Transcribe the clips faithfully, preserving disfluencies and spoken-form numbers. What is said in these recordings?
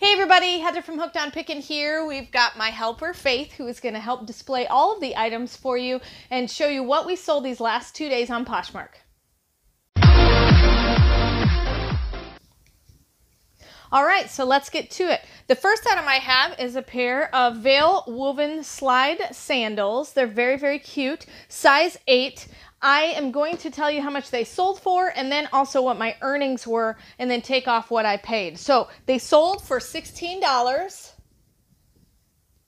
Hey everybody, Heather from Hooked on Pickin' here. We've got my helper, Faith, who is going to help display all of the items for you and show you what we sold these last two days on Poshmark. All right, so let's get to it. The first item I have is a pair of veil woven slide sandals. They're very, very cute, size eight. I am going to tell you how much they sold for and then also what my earnings were and then take off what I paid. So they sold for sixteen dollars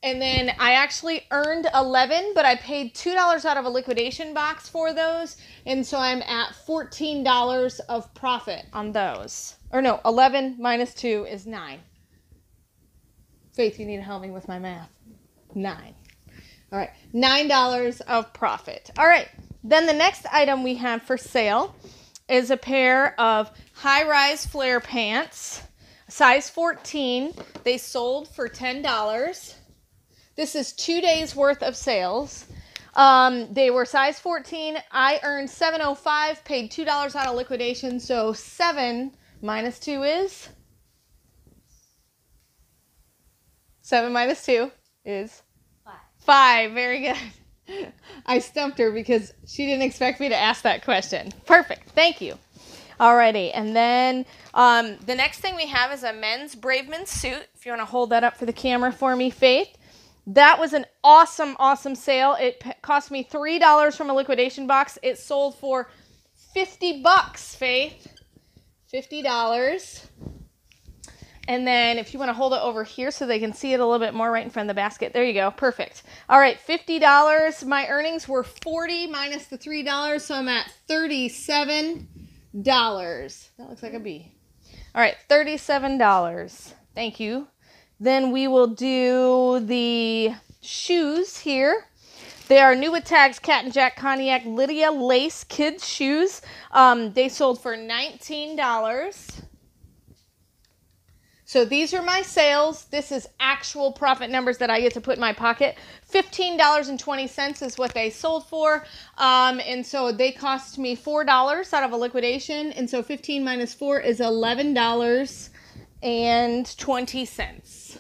and then I actually earned eleven dollars, but I paid two dollars out of a liquidation box for those. And so I'm at fourteen dollars of profit on those. Or no, eleven minus two is nine. Faith, you need to help me with my math. Nine. All right, nine dollars of profit. All right. Then the next item we have for sale is a pair of high-rise flare pants, size fourteen. They sold for ten dollars. This is two days worth of sales. Um, they were size fourteen. I earned seven oh five, paid two dollars out of liquidation, so seven minus two is? seven minus two is? five. five, very good. I stumped her because she didn't expect me to ask that question. Perfect. Thank you. Alrighty. And then um, the next thing we have is a men's Braveman suit. If you want to hold that up for the camera for me, Faith. That was an awesome, awesome sale. It cost me three dollars from a liquidation box. It sold for fifty bucks, Faith. fifty dollars. And then if you want to hold it over here so they can see it a little bit more right in front of the basket. There you go. Perfect. All right. fifty dollars. My earnings were forty dollars minus the three dollars. So I'm at thirty-seven dollars. That looks like a B. All right. thirty-seven dollars. Thank you. Then we will do the shoes here. They are new with tags, Cat and Jack, Cognac, Lydia Lace kids shoes. Um, they sold for nineteen dollars. So these are my sales. This is actual profit numbers that I get to put in my pocket. fifteen dollars and twenty cents is what they sold for. Um, and so they cost me four dollars out of a liquidation. And so fifteen minus four is eleven dollars and twenty cents.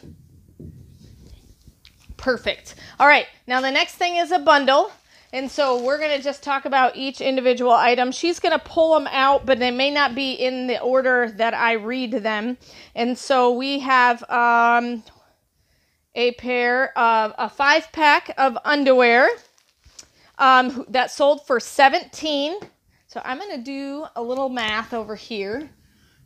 Perfect. All right. Now the next thing is a bundle. And so we're going to just talk about each individual item. She's going to pull them out, but they may not be in the order that I read them. And so we have um, a pair of a five pack of underwear um, that sold for seventeen dollars. So I'm going to do a little math over here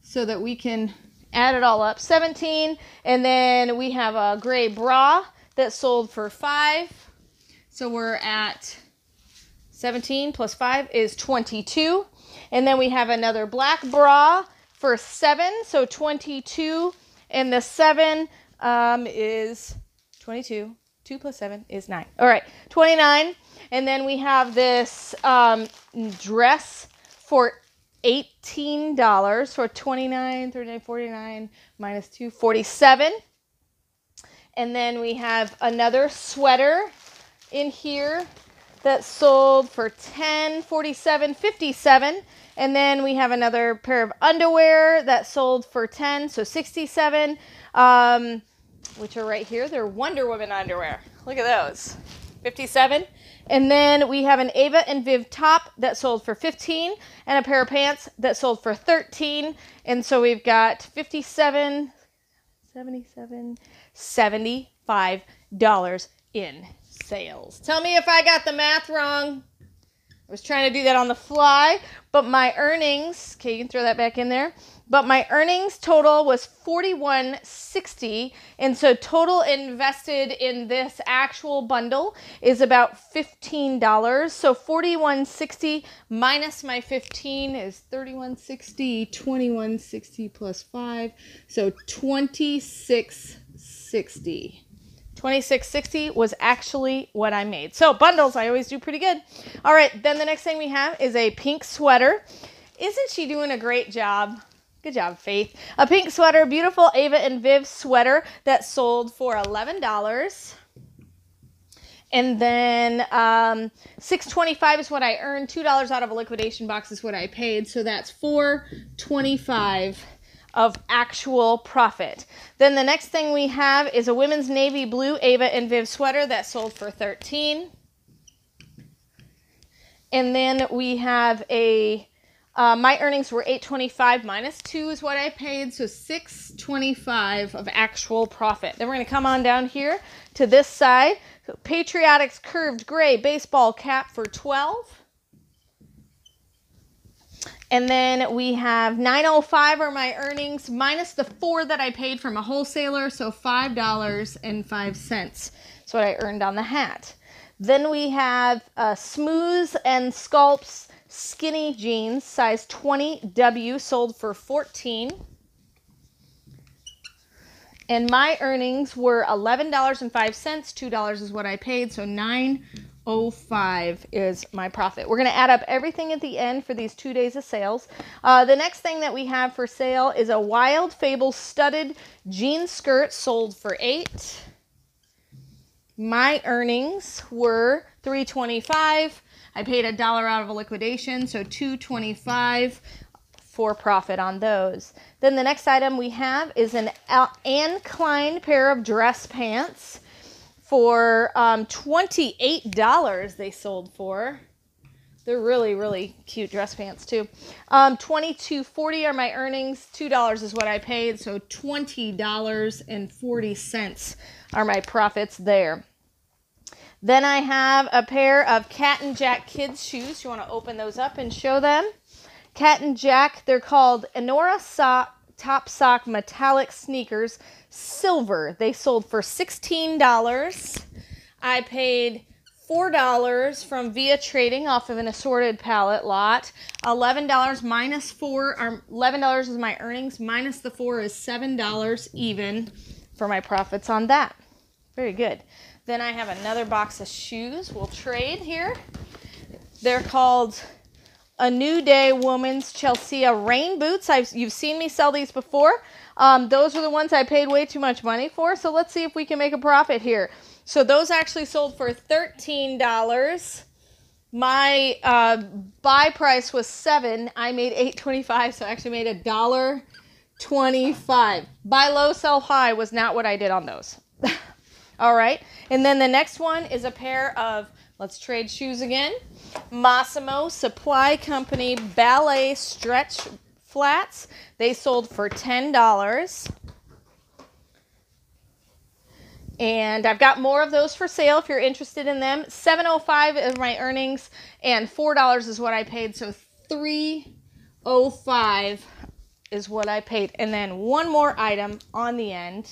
so that we can add it all up. seventeen. And then we have a gray bra that sold for five dollars. So we're at seventeen plus five is twenty-two. And then we have another black bra for seven. So twenty-two and the seven um, is twenty-two. two plus seven is nine. All right, twenty-nine. And then we have this um, dress for eighteen dollars for twenty-nine, thirty-nine, forty-nine minus two, forty-seven. And then we have another sweater in here that sold for ten, forty-seven, fifty-seven. And then we have another pair of underwear that sold for ten, so sixty-seven, um, which are right here. They're Wonder Woman underwear. Look at those, fifty-seven. And then we have an Ava and Viv top that sold for fifteen and a pair of pants that sold for thirteen. And so we've got fifty-seven, seventy-seven, seventy-five dollars in sales. Tell me if I got the math wrong. I was trying to do that on the fly, but my earnings, okay, you can throw that back in there, but my earnings total was forty-one sixty, and so total invested in this actual bundle is about fifteen dollars. So forty-one sixty minus my fifteen is thirty-one sixty, twenty-one sixty plus five, so twenty-six sixty. twenty-six sixty was actually what I made. So bundles, I always do pretty good. All right, then the next thing we have is a pink sweater. Isn't she doing a great job? Good job, Faith. A pink sweater, beautiful Ava and Viv sweater that sold for eleven dollars. And then um, six twenty-five is what I earned. two dollars out of a liquidation box is what I paid. So that's four twenty-five of actual profit. Then the next thing we have is a women's navy blue Ava and Viv sweater that sold for thirteen dollars. And then we have a, uh, my earnings were eight twenty-five minus two is what I paid, so six twenty-five of actual profit. Then we're gonna come on down here to this side. So Patriotics curved gray baseball cap for twelve dollars. And then we have nine oh five are my earnings minus the four that I paid from a wholesaler, so five dollars and five cents. That's what I earned on the hat. Then we have uh, Smooths and Sculps skinny jeans, size twenty W, sold for fourteen dollars. And my earnings were eleven dollars and five cents. two dollars is what I paid, so nine oh five is my profit. We're going to add up everything at the end for these two days of sales. Uh, the next thing that we have for sale is a Wild Fable studded jean skirt, sold for eight dollars. My earnings were three twenty-five. I paid a dollar out of a liquidation, so two twenty-five for profit on those. Then the next item we have is an Anne Klein pair of dress pants for um, twenty-eight dollars they sold for. They're really, really cute dress pants too. Um, twenty-two forty are my earnings. two dollars is what I paid, so twenty dollars and forty cents are my profits there. Then I have a pair of Cat and Jack kids shoes. You wanna open those up and show them? Cat and Jack, they're called Enora sock, Top Sock Metallic Sneakers, silver. They sold for sixteen dollars. I paid four dollars from Via Trading off of an assorted pallet lot. eleven dollars minus four, or eleven dollars is my earnings, minus the four is seven dollars even for my profits on that. Very good. Then I have another box of shoes. We'll trade here. They're called a New Day Woman's Chelsea rain boots. I've, you've seen me sell these before. Um, those are the ones I paid way too much money for, so let's see if we can make a profit here. So those actually sold for thirteen dollars. My uh, buy price was seven dollars. I made eight twenty-five, so I actually made a dollar twenty-five. Buy low, sell high was not what I did on those. All right, and then the next one is a pair of, let's trade shoes again, Mossimo Supply Company ballet stretch flats. They sold for ten dollars. And I've got more of those for sale if you're interested in them. seven oh five is my earnings and four dollars is what I paid, so three oh five is what I paid. And then one more item on the end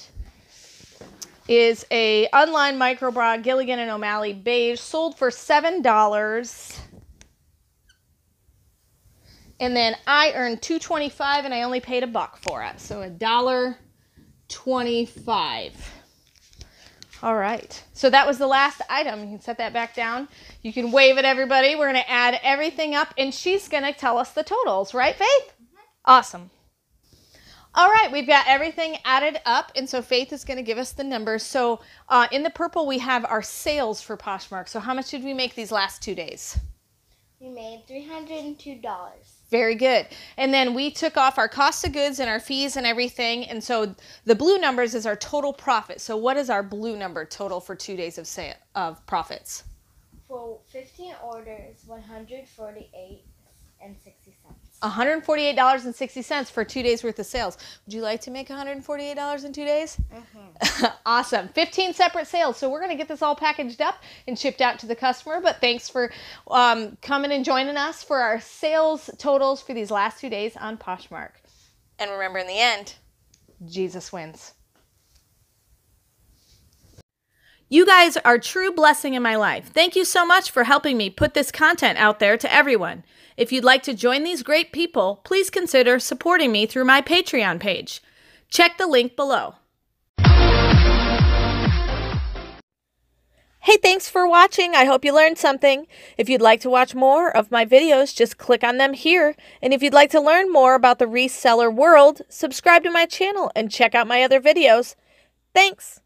is a online micro bra, Gilligan and O'Malley beige, sold for seven dollars. And then I earned two twenty-five and I only paid a buck for it, so a dollar twenty-five. All right, so that was the last item. You can set that back down. You can wave at everybody. We're gonna add everything up and she's gonna tell us the totals, right, Faith? Mm-hmm. Awesome. All right, we've got everything added up, and so Faith is going to give us the numbers. So uh, in the purple, we have our sales for Poshmark. So how much did we make these last two days? We made three hundred two dollars. Very good. And then we took off our cost of goods and our fees and everything, and so the blue numbers is our total profit. So what is our blue number total for two days of, sale, of profits? For fifteen orders, one hundred forty-eight dollars and sixty cents. one hundred forty-eight dollars and sixty cents for two days worth of sales. Would you like to make one hundred forty-eight dollars in two days? Mm-hmm. Awesome. fifteen separate sales. So we're going to get this all packaged up and shipped out to the customer. But thanks for um, coming and joining us for our sales totals for these last two days on Poshmark. And remember, in the end, Jesus wins. You guys are a true blessing in my life. Thank you so much for helping me put this content out there to everyone. If you'd like to join these great people, please consider supporting me through my Patreon page. Check the link below. Hey, thanks for watching. I hope you learned something. If you'd like to watch more of my videos, just click on them here. And if you'd like to learn more about the reseller world, subscribe to my channel and check out my other videos. Thanks.